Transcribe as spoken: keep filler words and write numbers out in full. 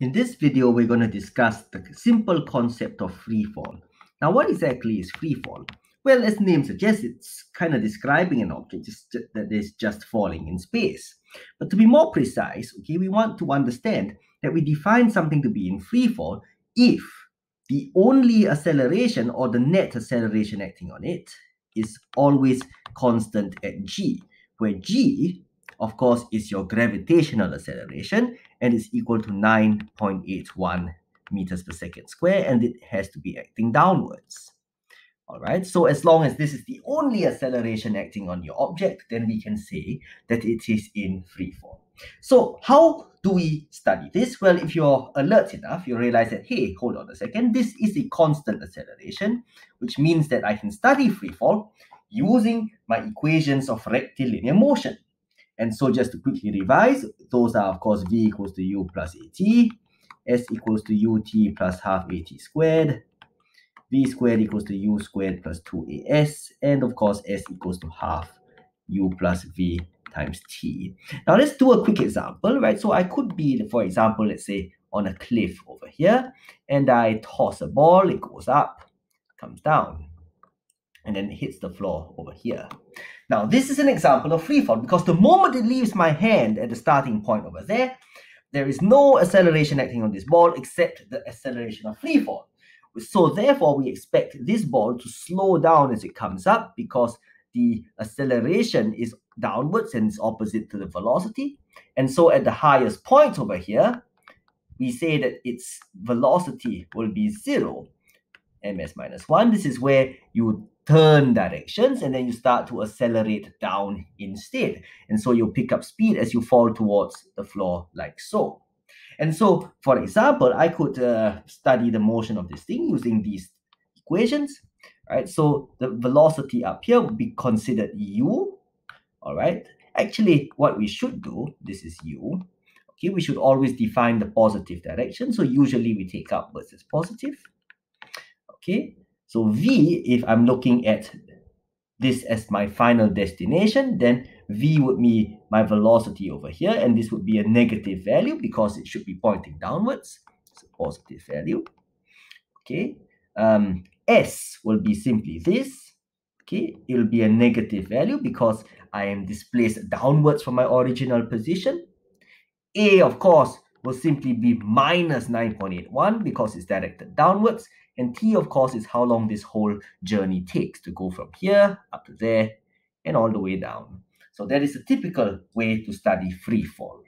In this video, we're going to discuss the simple concept of free fall. Now, what exactly is free fall? Well, as the name suggests, it's kind of describing an object just, that is just falling in space. But to be more precise, okay, we want to understand that we define something to be in free fall if the only acceleration or the net acceleration acting on it is always constant at g, where g, of course, is your gravitational acceleration, and it's equal to nine point eight one meters per second squared, and it has to be acting downwards. All right, so as long as this is the only acceleration acting on your object, then we can say that it is in free fall. So how do we study this? Well, if you're alert enough, you realize that, hey, hold on a second, this is a constant acceleration, which means that I can study free fall using my equations of rectilinear motion. And so just to quickly revise, those are, of course, v equals to u plus at, s equals to ut plus half at squared, v squared equals to u squared plus two a s, and, of course, s equals to half u plus v times t. Now, let's do a quick example, right? So I could be, for example, let's say on a cliff over here, and I toss a ball, it goes up, comes down, and then it hits the floor over here. Now, this is an example of free fall because the moment it leaves my hand at the starting point over there, there is no acceleration acting on this ball except the acceleration of free fall. So therefore, we expect this ball to slow down as it comes up because the acceleration is downwards and is opposite to the velocity. And so at the highest point over here, we say that its velocity will be zero, ms minus one. This is where you turn directions, and then you start to accelerate down instead. And so you pick up speed as you fall towards the floor like so. And so, for example, I could uh, study the motion of this thing using these equations. All right, so the velocity up here would be considered u. All right, actually, what we should do, this is u. Okay, we should always define the positive direction. So usually we take upwards as positive. Okay. So v, if I'm looking at this as my final destination, then v would be my velocity over here, and this would be a negative value because it should be pointing downwards. It's a positive value. Okay. Um, s will be simply this. Okay. It will be a negative value because I am displaced downwards from my original position. A, of course, will simply be minus nine point eight one because it's directed downwards. And t, of course, is how long this whole journey takes to go from here up to there and all the way down. So that is a typical way to study free fall.